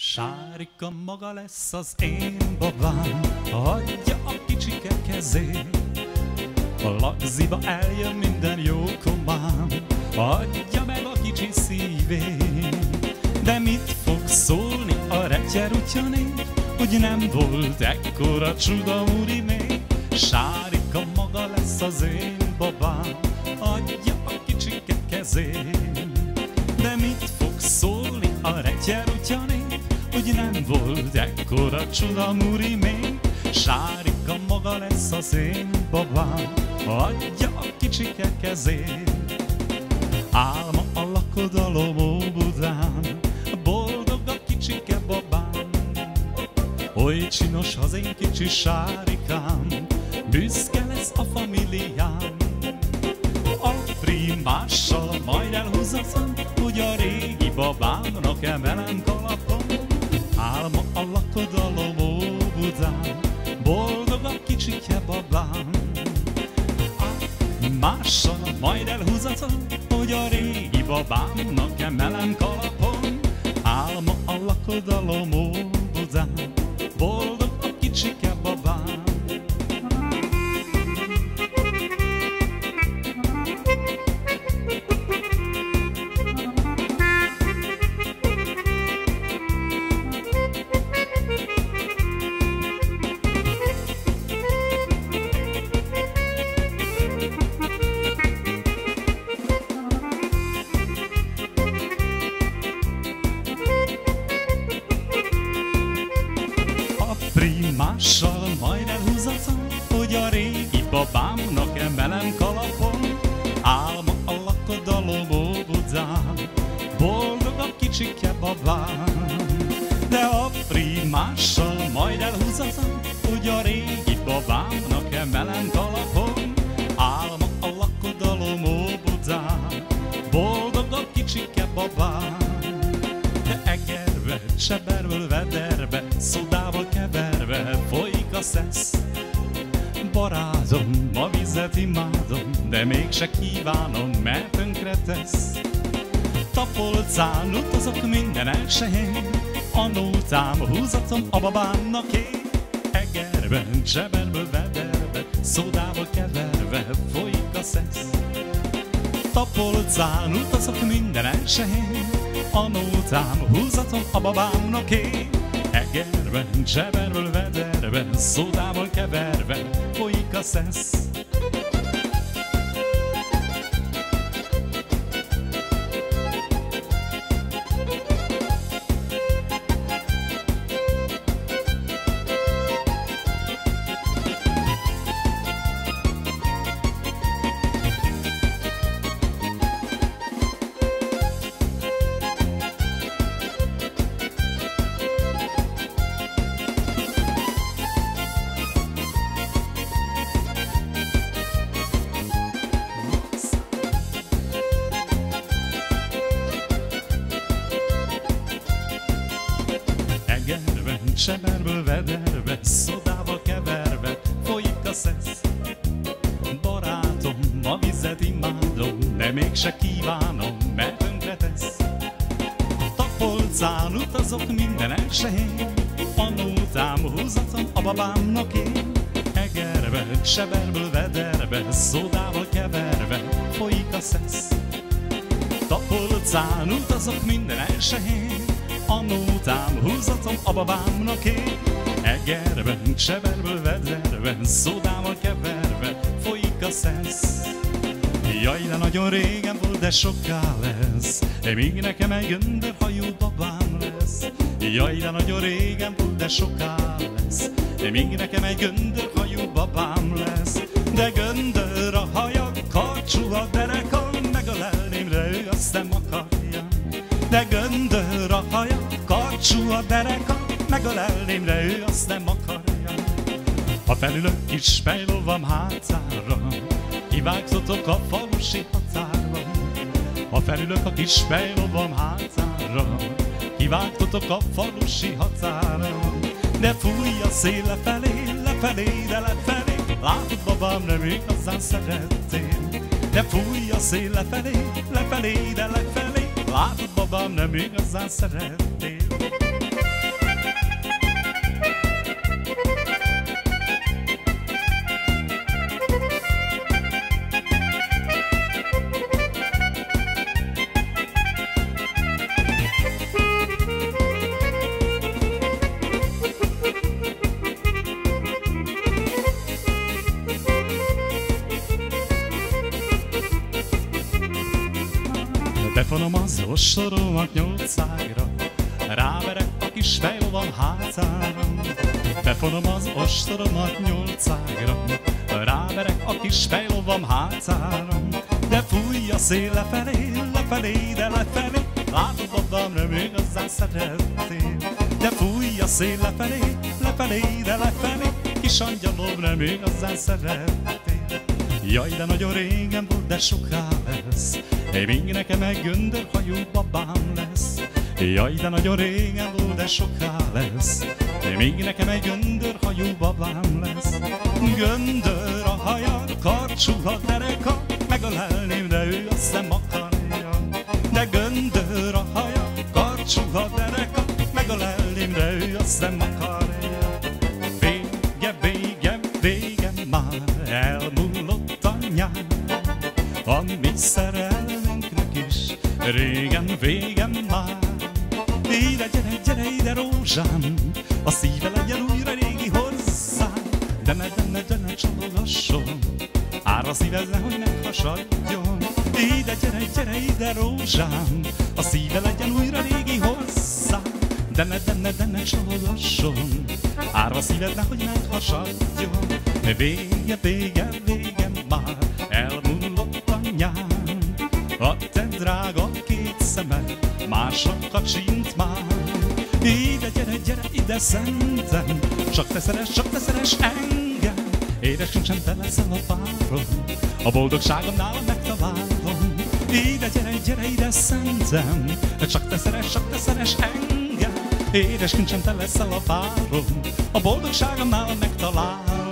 Sárika maga lesz az én babám, hagyja a kicsike kezén. A lagziba eljön minden jó komám, adja meg a kicsi szívén. De mit fog szólni a retyerutya név, hogy nem volt ekkora csuda úri még. Sárika maga lesz az én babám, adja a kicsike kezén. De mit fog szólni a retyerutya név, hogy nem volt ekkora csuda úri még. Sárika maga lesz az én babám, adja a kicsike kezén. Álma a lakodalom Óbudán, boldog a kicsike babám. Oly csinos az én kicsi Sárikám, büszke lesz a familiám. A primással majd elhúzom, hogy a régi babámnak emelem kalapom. Álma a lakodalom Óbudán, boldog a kicsike babám. Mással majd elhúzatom, hogy a régi babámnak emelem kalapon. Álma a lakodalom Óbudán, boldog a kicsike babám. Primással majd elhúzatom, hogy a régi babámnak emelem kalapon. Álma a lakodalom Óbudán, boldog a kicsike babám. De a primással majd elhúzatom, hogy a régi babámnak emelem kalapon. Álma a lakodalom Óbudán, boldog a kicsike babám. Egerbe, cseberből vederbe, szodával keverve folyik a szesz. Barátom, a vizet imádom, de mégse kívánom, mert tönkre tesz. Tapolcán utazok minden elsőjén, anótám húzatom a babámnak én. Egerben, cseberből vederbe, szodával keverve folyik a szesz. Tapolcán utazok minden elsőjén, anótám húzatom a babámnak én. Egerben, cseberből vederben, szódával keverve folyik a szesz. Egerben, cseberből vederbe, szodával keverve folyik a szesz. Barátom, a vizet imádom, de mégse kívánom, mert tönkretesz. Tapolcán utazok minden elsőjén, anótám húzatom a babámnak én. Egerben, cseberből vederbe, szodával keverve folyik a szesz. Tapolcán utazok minden elsőjén, anótám húzatom a babámnak én. Egerben, cseberből vederben, szódával keverve folyik a szesz. Jaj, de nagyon régen volt, de soká lesz, míg nekem egy göndörhajú babám lesz. Jaj, de nagyon régen volt, de soká lesz, míg nekem egy göndörhajú babám lesz. De göndör a haja, karcsú a derekam, megölelném, de ő azt nem akarja. De göndör a haja, karcsú a dereka, megölelném, de ő azt nem akarja. Ha felülök kis fejlovam hátára, kivágtatok a falusi határba. Ha felülök a kis fejlovam hátára, kivágtatok a falusi határra. De fúj a szél lefelé, de lefelé, látod babám, nem igazán szerettél. De fúj a szél lefelé, de lefelé, látod babám, nem igazán szerettél. Telefonom az ostorolnak 800-ra, ráverek a kis fejlovam hátszára. Telefonom az ostorolnak 800-ra, ráverek a kis fejlovam hátszára. De fúj a szél lefelé, de lefelé, látod babám, nem igazán szerettél. De fúj a szél lefelé, de lefelé, kis angyalom, nem igazán szerettél. Jaj, de nagyon régen volt, de soká lesz, még nekem egy göndörhajú babám lesz. Jaj, de nagyon régen volt, de soká lesz, még nekem egy göndörhajú babám lesz. Göndör a haja, karcsú a dereka, megölelném, de ő azt nem akarja. De göndör a haja, karcsú a dereka, megölelném, de ő azt nem akarja. Vége, vége, vége már, elmúlott a nyár, ami szerelmünknek is régen végem már. Ide, ide rózsám, a szíve legyen újra régi hozzám. De ne csalogasson, ár a szíved nehogy ne hasadjon. Ide, ide rózsám, a szíve legyen újra régi hozzám. De ne csalogasson, ár a szíved nehogy ne hasadjon. Vége, vége, vége már, elmúlott a nyár, a te drága két szemed másra kacsint már. Ide, gyere, ide szentem, csak te szeress engem. Édesünk, sem te leszel a párom, a boldogságom nálam megtalálom. Ide, gyere, ide szentem, csak te szeress engem. Édesünk, sem te leszel a párom, a boldogságom nálam megtalálom.